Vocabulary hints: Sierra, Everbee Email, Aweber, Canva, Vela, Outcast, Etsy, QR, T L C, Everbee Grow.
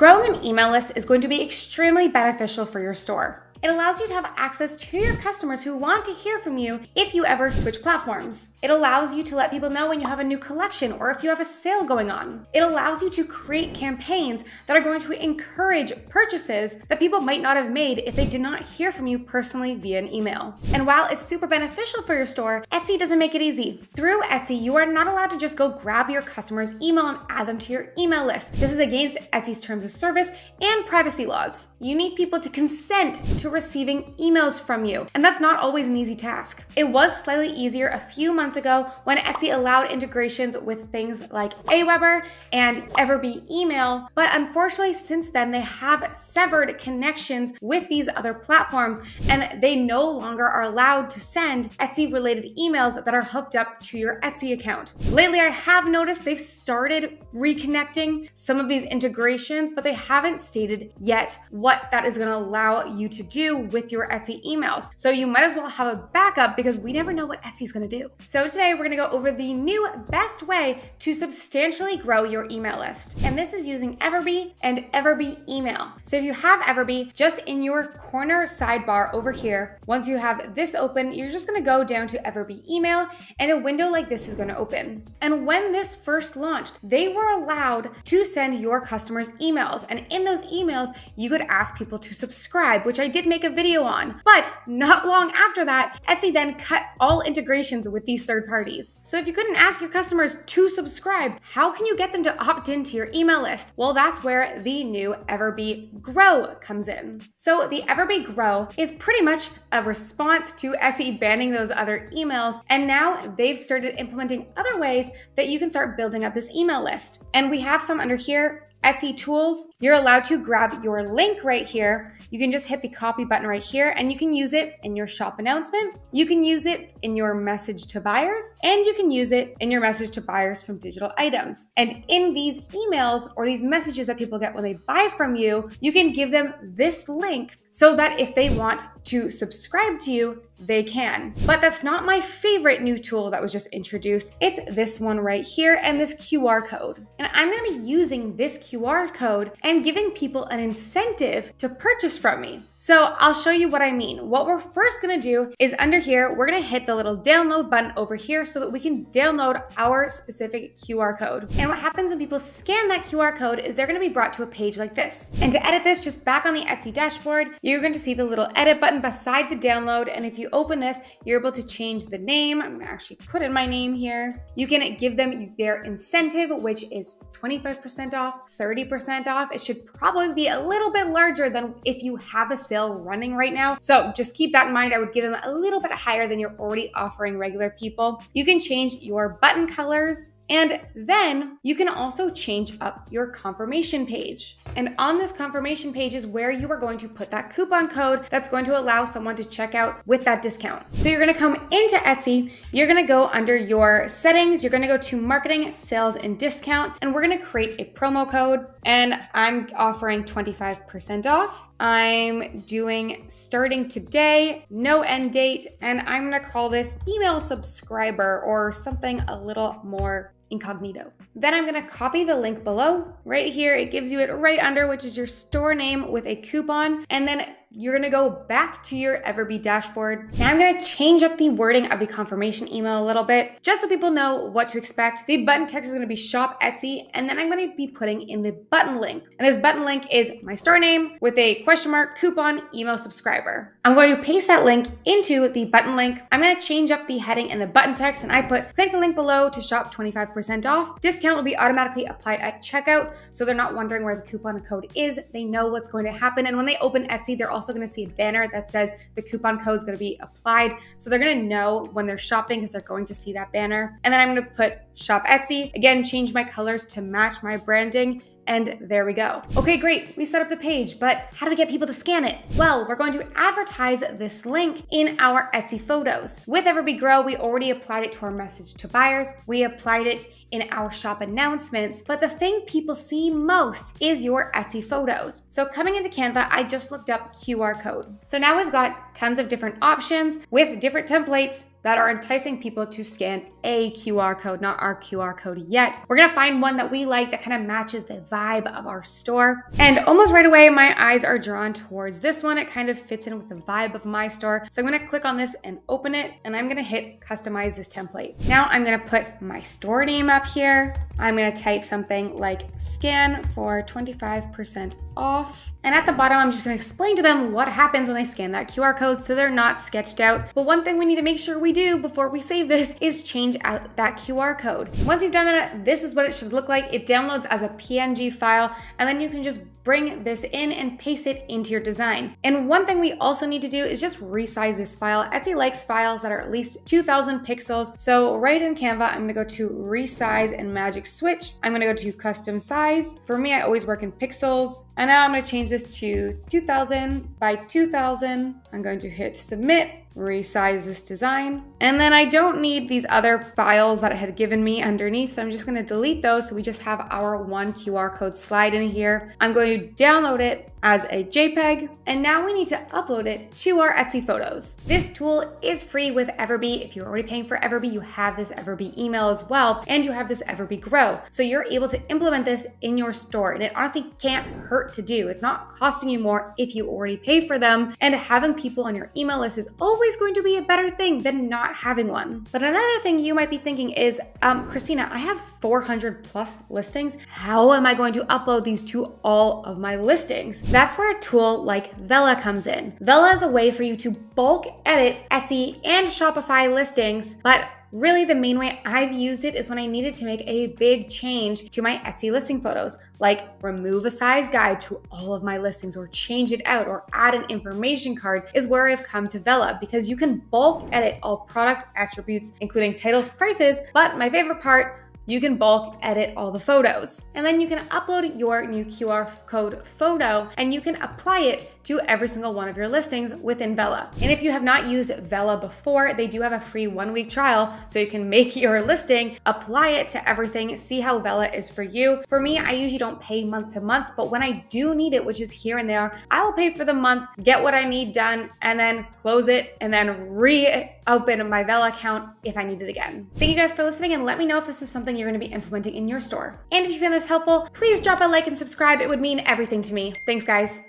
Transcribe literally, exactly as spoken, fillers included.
Growing an email list is going to be extremely beneficial for your store. It allows you to have access to your customers who want to hear from you if you ever switch platforms. It allows you to let people know when you have a new collection or if you have a sale going on. It allows you to create campaigns that are going to encourage purchases that people might not have made if they did not hear from you personally via an email. And while it's super beneficial for your store, Etsy doesn't make it easy. Through Etsy, you are not allowed to just go grab your customer's email and add them to your email list. This is against Etsy's terms of service and privacy laws. You need people to consent to receiving emails from you, and that's not always an easy task. It was slightly easier a few months ago when Etsy allowed integrations with things like Aweber and Everbee Email, but unfortunately since then they have severed connections with these other platforms and they no longer are allowed to send Etsy related emails that are hooked up to your Etsy account. Lately I have noticed they've started reconnecting some of these integrations, but they haven't stated yet what that is going to allow you to do with your Etsy emails. So you might as well have a backup because we never know what Etsy's gonna do. So today we're gonna go over the new best way to substantially grow your email list. And this is using Everbee and Everbee Email. So if you have Everbee, just in your corner sidebar over here, once you have this open, you're just gonna go down to Everbee Email and a window like this is gonna open. And when this first launched, they were allowed to send your customers emails. And in those emails, you could ask people to subscribe, which I didn't make a video on, but not long after that, Etsy then cut all integrations with these third parties. So if you couldn't ask your customers to subscribe, how can you get them to opt into your email list? Well, that's where the new Everbee Grow comes in. So the Everbee Grow is pretty much a response to Etsy banning those other emails, and now they've started implementing other ways that you can start building up this email list. And we have some under here. Etsy tools, you're allowed to grab your link right here. You can just hit the copy button right here and you can use it in your shop announcement. You can use it in your message to buyers, and you can use it in your message to buyers from digital items. And in these emails or these messages that people get when they buy from you, you can give them this link so that if they want to subscribe to you, they can. But that's not my favorite new tool that was just introduced. It's this one right here and this Q R code. And I'm gonna be using this Q R code and giving people an incentive to purchase from me. So I'll show you what I mean. What we're first gonna do is under here, we're gonna hit the little download button over here so that we can download our specific Q R code. And what happens when people scan that Q R code is they're gonna be brought to a page like this. And to edit this, just back on the Etsy dashboard, you're going to see the little edit button beside the download. And if you open this, you're able to change the name. I'm gonna actually put in my name here. You can give them their incentive, which is twenty-five percent off, thirty percent off. It should probably be a little bit larger than if you have a sale running right now. So just keep that in mind. I would give them a little bit higher than you're already offering regular people. You can change your button colors. And then you can also change up your confirmation page. And on this confirmation page is where you are going to put that coupon code that's going to allow someone to check out with that discount. So you're gonna come into Etsy, you're gonna go under your settings, you're gonna go to marketing, sales, and discount, and we're gonna create a promo code. And I'm offering twenty-five percent off. I'm doing starting today, no end date, and I'm gonna call this email subscriber or something a little more incognito. Then I'm gonna copy the link below. Right here, it gives you it right under, which is your store name with a coupon. And then you're gonna go back to your Everbee dashboard. Now I'm gonna change up the wording of the confirmation email a little bit, just so people know what to expect. The button text is gonna be shop Etsy, and then I'm gonna be putting in the button link. And this button link is my store name with a question mark, coupon, email subscriber. I'm going to paste that link into the button link. I'm gonna change up the heading and the button text, and I put, click the link below to shop twenty-five percent off. Discount will be automatically applied at checkout, so they're not wondering where the coupon code is. They know what's going to happen, and when they open Etsy, they're all also going to see a banner that says the coupon code is going to be applied. So they're going to know when they're shopping because they're going to see that banner. And then I'm going to put shop Etsy. Again, change my colors to match my branding. And there we go. Okay, great. We set up the page, but how do we get people to scan it? Well, we're going to advertise this link in our Etsy photos. With Everbee Grow, we already applied it to our message to buyers. We applied it in our shop announcements, but the thing people see most is your Etsy photos. So coming into Canva, I just looked up Q R code. So now we've got tons of different options with different templates that are enticing people to scan a Q R code, not our Q R code yet. We're gonna find one that we like that kind of matches the vibe of our store. And almost right away, my eyes are drawn towards this one. It kind of fits in with the vibe of my store. So I'm gonna click on this and open it, and I'm gonna hit customize this template. Now I'm gonna put my store name up here. I'm gonna type something like scan for twenty-five percent off. And at the bottom, I'm just gonna explain to them what happens when they scan that Q R code so they're not sketched out. But one thing we need to make sure we do before we save this is change out that Q R code. Once you've done that, this is what it should look like. It downloads as a P N G file, and then you can just bring this in and paste it into your design. And one thing we also need to do is just resize this file. Etsy likes files that are at least two thousand pixels. So right in Canva, I'm gonna go to resize and magic switch. I'm gonna go to custom size. For me, I always work in pixels. And now I'm gonna change this to two thousand by two thousand. I'm going to hit submit. Resize this design. And then I don't need these other files that it had given me underneath, so I'm just gonna delete those so we just have our one Q R code slide in here. I'm going to download it as a JPEG, and now we need to upload it to our Etsy photos. This tool is free with Everbee. If you're already paying for Everbee, you have this Everbee email as well, and you have this Everbee Grow. So you're able to implement this in your store, and it honestly can't hurt to do. It's not costing you more if you already pay for them, and having people on your email list is always going to be a better thing than not having one. But another thing you might be thinking is, um, Christina, I have four hundred plus listings. How am I going to upload these to all of my listings? That's where a tool like Vela comes in. Vela is a way for you to bulk edit Etsy and Shopify listings, but really the main way I've used it is when I needed to make a big change to my Etsy listing photos, like remove a size guide to all of my listings or change it out or add an information card is where I've come to Vela, because you can bulk edit all product attributes, including titles, prices, but my favorite part, you can bulk edit all the photos. And then you can upload your new Q R code photo and you can apply it to every single one of your listings within Vela. And if you have not used Vela before, they do have a free one week trial so you can make your listing, apply it to everything, see how Vela is for you. For me, I usually don't pay month to month, but when I do need it, which is here and there, I'll pay for the month, get what I need done, and then close it and then reopen my Vela account if I need it again. Thank you guys for listening, and let me know if this is something you're going to be implementing in your store. And if you found this helpful, please drop a like and subscribe. It would mean everything to me. Thanks, guys.